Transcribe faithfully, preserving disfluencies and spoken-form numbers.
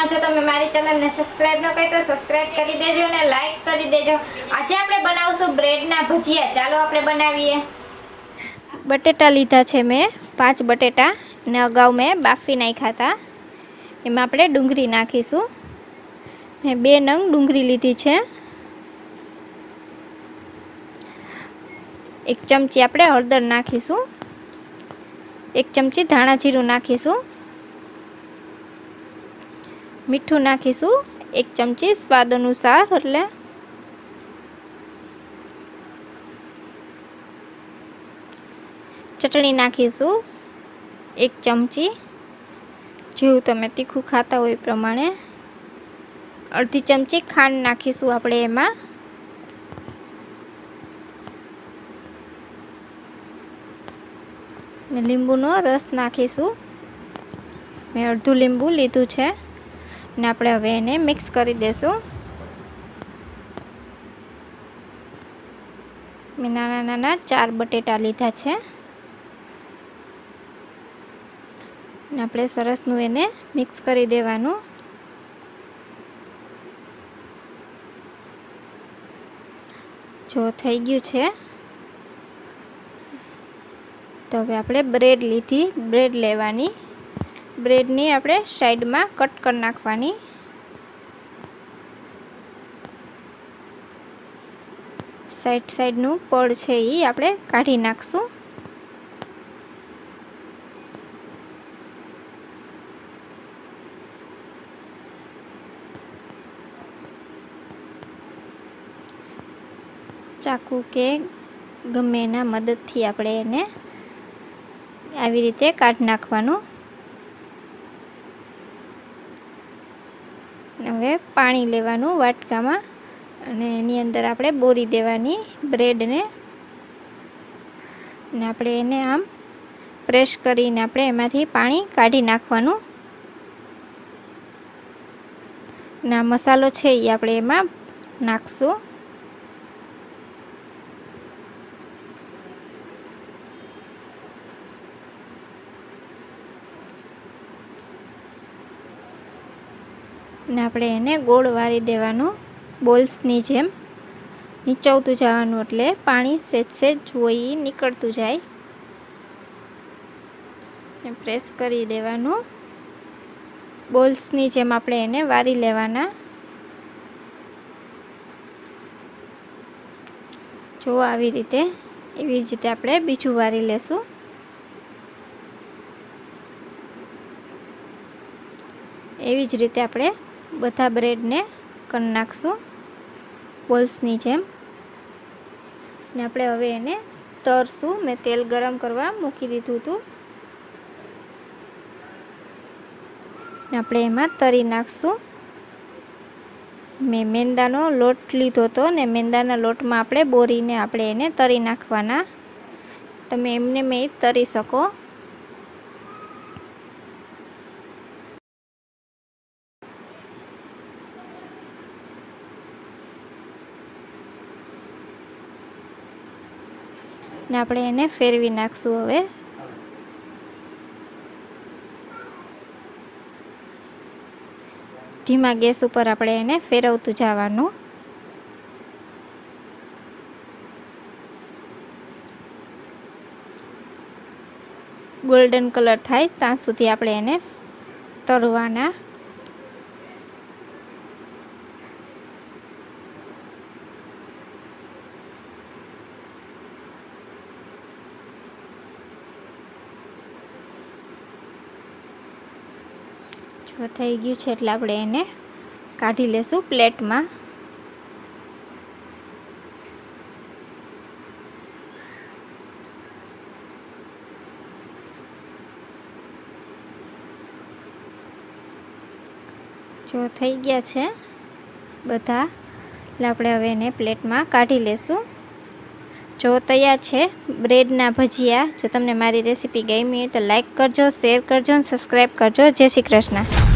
नवा जो तमे मारी चैनल ने सब्सक्राइब न करी तो सब्सक्राइब कर देजो ने लाइक कर देजो। आज आपणे बनावशु ब्रेड ना भजिया। चालो आपणे बनावीए। बटेटा लीधा छे मैं पांच बटेटा ने अगाऊ में बाफी नाख्या था। एमां आपणे डूंगरी नाखीशू। मैं बे नंग डूंगरी लीधी छे। एक चमची आपणे हळदर नाखीशू। एक चमची धाणा जीरुं नाखीशू। मीठू नाखीशू। एक चमची स्वाद अनुसार एटले चटणी नाखीशू। एक चमची जेवुं तमे तीखुं खाता होय ए प्रमाणे। अर्धी चमची खांड नाखीशू आपणे एमां। લીંબુનો રસ નાખીશું। મેં અડધું લીંબુ લીધું છે ને આપણે હવે એને મિક્સ કરી દેશું। મેં નાના નાના ચાર બટેટા લીધા છે ને આપણે સરસનું એને મિક્સ કરી દેવાનું। જો થઈ ગયું છે तो हवे आपणे ब्रेड लीधी। ब्रेड लेवानी ब्रेडनी आपणे साइड में कट कर नाखवानी। साइड साइडनु पड़ छे ई आपणे काढी नाखशुं। चाकू के गमे एना मददथी आपणे एने આવી રીતે કાઢ નાખવાનું। હવે પાણી લેવાનું વાટકામાં અને એની અંદર આપણે બોરી દેવાની બ્રેડને અને આપણે એને આમ પ્રેસ કરીને આપણે એમાંથી પાણી કાઢી નાખવાનું। ના મસાલો છે એ આપણે એમાં નાખશું। ને આપણે એને ગોળ વારી દેવાનું બોલ્સની જેમ નીચવતું જવાનું એટલે પાણી સેજ સેજ હોય નીકળતું જાય ને પ્રેસ કરી દેવાનું। બોલ્સની જેમ આપણે એને વારી લેવાના। જો આવી રીતે એવી જ રીતે આપણે બીજું વારી લેશું। એવી જ રીતે આપણે बधा ब्रेड ने कर नाखशू बोल्स नी जेम ने आपणे हवे एने तरशू। मैं तेल गरम करवा मूकी दीधुं हतुं ने आपणे एमां तरी नाखशू। मैं मेंदानो लोट लीधो तो ने मेंदाना लोटमां आपणे बोरीने आपणे एने तरी नाखवाना। तमे एमने में तरी शको। ને આપણે એને ફેરવી નાખશું। હવે ધીમા ગેસ ઉપર આપણે એને ફેરવતું જવાનું। ગોલ્ડન કલર થાય ત્યાં સુધી આપણે એને તળવાના। તો થઈ ગયું છે એટલે આપણે એને કાઢી લેશું પ્લેટમાં। જો થઈ ગયા છે બધા એટલે આપણે હવે એને પ્લેટમાં કાઢી લેશું। जो तैयार है ब्रेडना भजिया। जो तमने मारी रेसिपी गमी तो लाइक करजो, शेर करजो, सब्सक्राइब करजो। जय श्री कृष्ण।